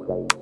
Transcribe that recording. Don't